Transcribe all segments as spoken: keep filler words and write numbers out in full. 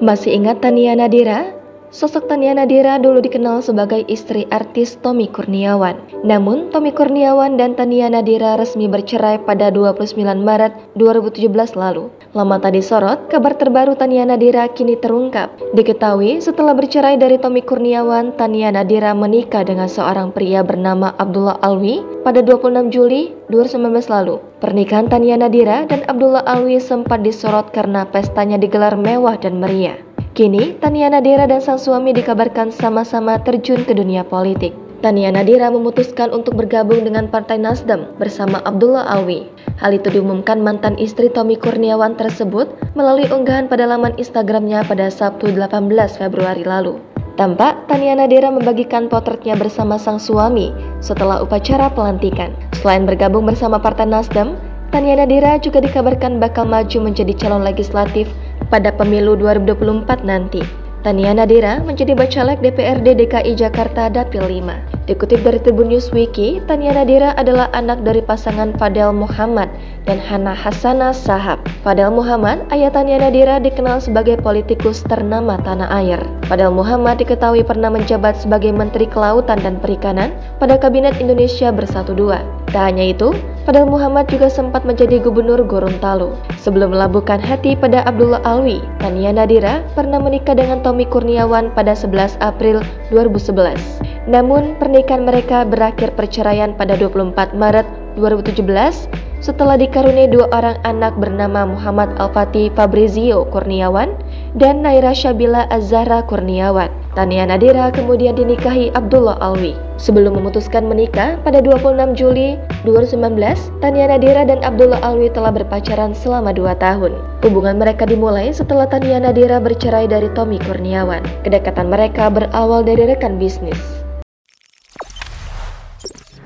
Masih ingat Tania Nadira? Sosok Tania Nadira dulu dikenal sebagai istri artis Tommy Kurniawan. Namun, Tommy Kurniawan dan Tania Nadira resmi bercerai pada dua puluh sembilan Maret dua ribu tujuh belas lalu. Lama tak disorot, kabar terbaru Tania Nadira kini terungkap. Diketahui, setelah bercerai dari Tommy Kurniawan, Tania Nadira menikah dengan seorang pria bernama Abdullah Alwi pada dua puluh enam Juli dua ribu sembilan belas lalu. Pernikahan Tania Nadira dan Abdullah Alwi sempat disorot karena pestanya digelar mewah dan meriah. Kini, Tania Nadira dan sang suami dikabarkan sama-sama terjun ke dunia politik. Tania Nadira memutuskan untuk bergabung dengan Partai Nasdem bersama Abdullah Alwi. Hal itu diumumkan mantan istri Tommy Kurniawan tersebut melalui unggahan pada laman Instagramnya pada Sabtu delapan belas Februari lalu. Tampak Tania Nadira membagikan potretnya bersama sang suami setelah upacara pelantikan. Selain bergabung bersama Partai Nasdem, Tania Nadira juga dikabarkan bakal maju menjadi calon legislatif pada pemilu dua ribu dua puluh empat nanti. Tania Nadira menjadi bacalek D P R D D K I Jakarta Dapil lima. Dikutip dari TribunnewsWiki, Tania Nadira adalah anak dari pasangan Fadel Muhammad dan Hana Hasanah Sahab. Fadel Muhammad, ayah Tania Nadira, dikenal sebagai politikus ternama tanah air. Fadel Muhammad diketahui pernah menjabat sebagai Menteri Kelautan dan Perikanan pada Kabinet Indonesia Bersatu dua. Tak hanya itu, Fadel Muhammad juga sempat menjadi Gubernur Gorontalo. Sebelum melabuhkan hati pada Abdullah Alwi, Tania Nadira pernah menikah dengan Tommy Kurniawan pada sebelas April dua ribu sebelas. Namun, pernikahan mereka berakhir perceraian pada dua puluh empat Maret dua ribu tujuh belas setelah dikaruniai dua orang anak bernama Muhammad Al-Fatih Fabrizio Kurniawan dan Naira Syabila Az-Zahra Kurniawan. Tania Nadira kemudian dinikahi Abdullah Alwi. Sebelum memutuskan menikah pada dua puluh enam Juli dua ribu sembilan belas, Tania Nadira dan Abdullah Alwi telah berpacaran selama dua tahun. Hubungan mereka dimulai setelah Tania Nadira bercerai dari Tommy Kurniawan. Kedekatan mereka berawal dari rekan bisnis.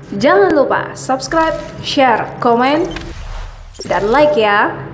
Jangan lupa subscribe, share, komen, dan like ya!